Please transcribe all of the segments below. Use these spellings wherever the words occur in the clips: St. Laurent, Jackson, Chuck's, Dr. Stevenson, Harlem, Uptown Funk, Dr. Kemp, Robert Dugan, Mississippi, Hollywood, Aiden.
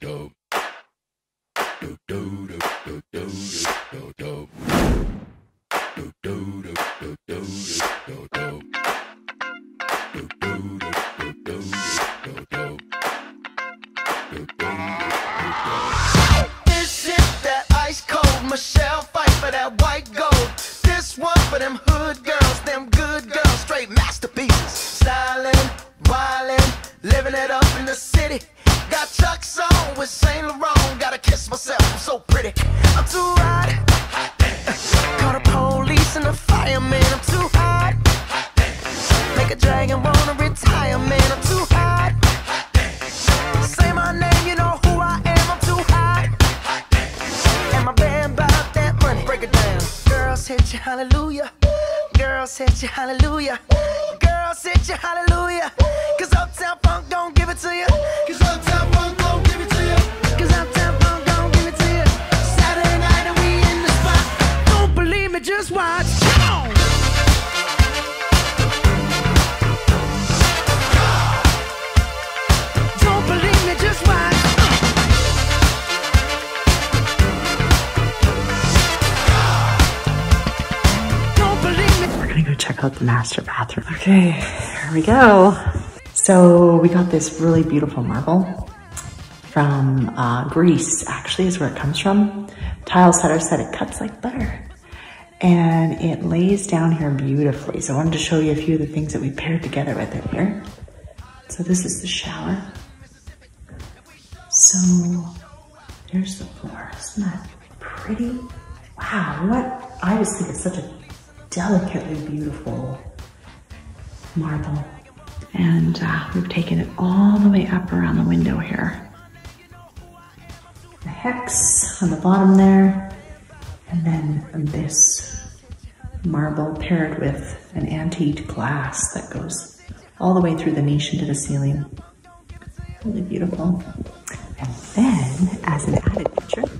This is that ice cold Michelle fight for that white gold. This one for them hood girls, them good girls, straight masterpieces. Stylin', wildin', living it up in the city. Got Chuck's on with St. Laurent, gotta kiss myself, I'm so pretty. I'm too hot, hot damn. Call the police and the fireman, I'm too hot, hot damn. Make a dragon wanna retire, man, I'm too hot, hot damn. Say my name, you know who I am, I'm too hot, hot damn. And my band bought that money, break it down. Girls hit you, hallelujah. Girls hit you, hallelujah. Girls hit you, hallelujah. Cause Uptown Funk don't give it to you. Cause Uptown Funk don't give it to you. Cause Uptown Funk don't give it to you. Saturday night and we in the spot. Don't believe me, just watch. Come on. Check out the master bathroom. Okay, here we go. So we got this really beautiful marble from Greece, actually is where it comes from. Tile setter said it cuts like butter and it lays down here beautifully. So I wanted to show you a few of the things that we paired together with it here. So this is the shower. So there's the floor, isn't that pretty? Wow, what, I just think it's such a delicately beautiful marble. And we've taken it all the way up around the window here. The hex on the bottom there, and then this marble paired with an antique glass that goes all the way through the niche into the ceiling. Really beautiful. And then, as an added feature,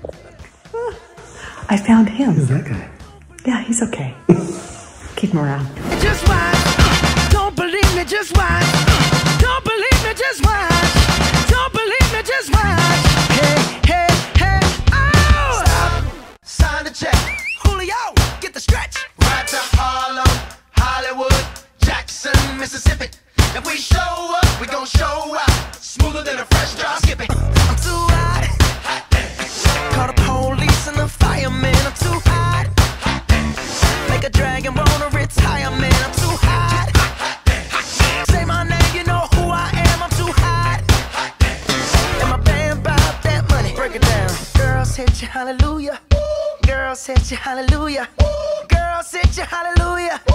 I found him. Who's that guy? Yeah, he's okay. Keep him around. Just watch. Don't believe me, just watch. Don't believe me, just watch. Don't believe me, just watch. Hey, hey, hey, oh! Stop. Sign the check. Julio, get the stretch. Right to Harlem, Hollywood, Jackson, Mississippi. If we show up, we gon' show out. Smoother than a fresh drop. Skip it. I'm too hot. Hot damn. Call the police and the fireman. I'm too hot. A dragon wanna retire, man, I'm too hot, hot, hot. Say my name, you know who I am, I'm too hot, hot. And my band bought that money, break it down. Girls hit you, hallelujah. Girls hit you, hallelujah. Girls hit you, hallelujah.